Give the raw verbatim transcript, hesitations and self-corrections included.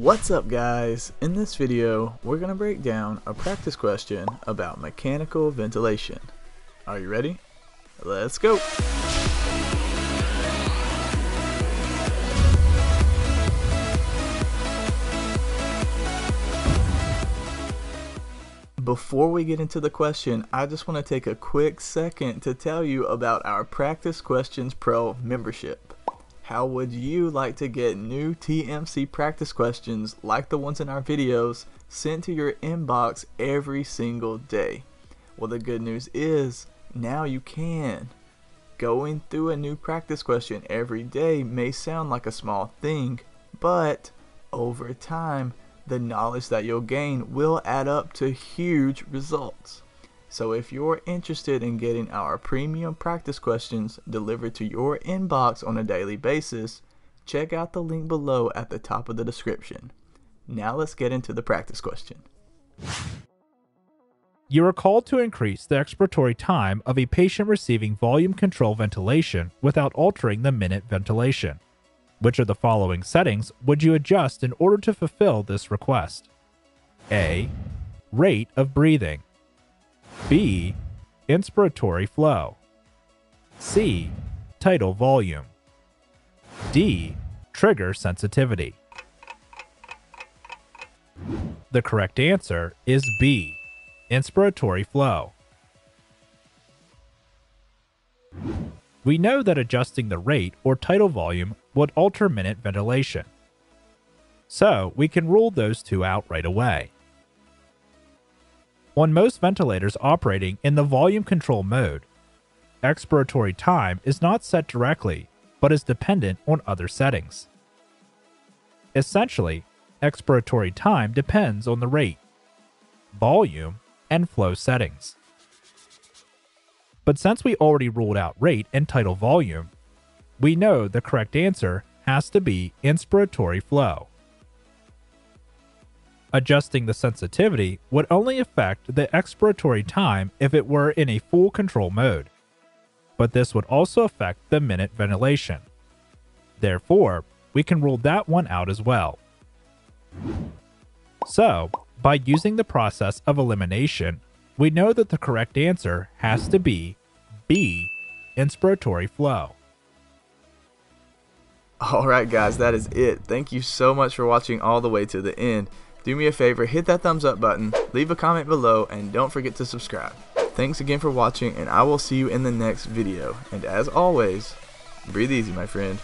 What's up guys? In this video we're gonna break down a practice question about mechanical ventilation. Are you ready? Let's go! Before we get into the question, I just want to take a quick second to tell you about our Practice Questions Pro membership. How would you like to get new T M C practice questions like the ones in our videos sent to your inbox every single day? Well, the good news is now you can. Going through a new practice question every day may sound like a small thing, but over time the knowledge that you'll gain will add up to huge results. So if you're interested in getting our premium practice questions delivered to your inbox on a daily basis, check out the link below at the top of the description. Now let's get into the practice question. You are called to increase the expiratory time of a patient receiving volume control ventilation without altering the minute ventilation. Which of the following settings would you adjust in order to fulfill this request? A. Rate of breathing. B. Inspiratory flow. C. Tidal volume. D. Trigger sensitivity. The correct answer is B. Inspiratory flow. We know that adjusting the rate or tidal volume would alter minute ventilation, so we can rule those two out right away. On most ventilators operating in the volume control mode, expiratory time is not set directly, but is dependent on other settings. Essentially, expiratory time depends on the rate, volume, and flow settings. But since we already ruled out rate and tidal volume, we know the correct answer has to be inspiratory flow. Adjusting the sensitivity would only affect the expiratory time if it were in a full control mode, but this would also affect the minute ventilation. Therefore, we can rule that one out as well. So, by using the process of elimination, we know that the correct answer has to be B, inspiratory flow. Alright guys, that is it. Thank you so much for watching all the way to the end. Do me a favor, hit that thumbs up button, leave a comment below, and don't forget to subscribe. Thanks again for watching, and I will see you in the next video. And as always, breathe easy, my friend.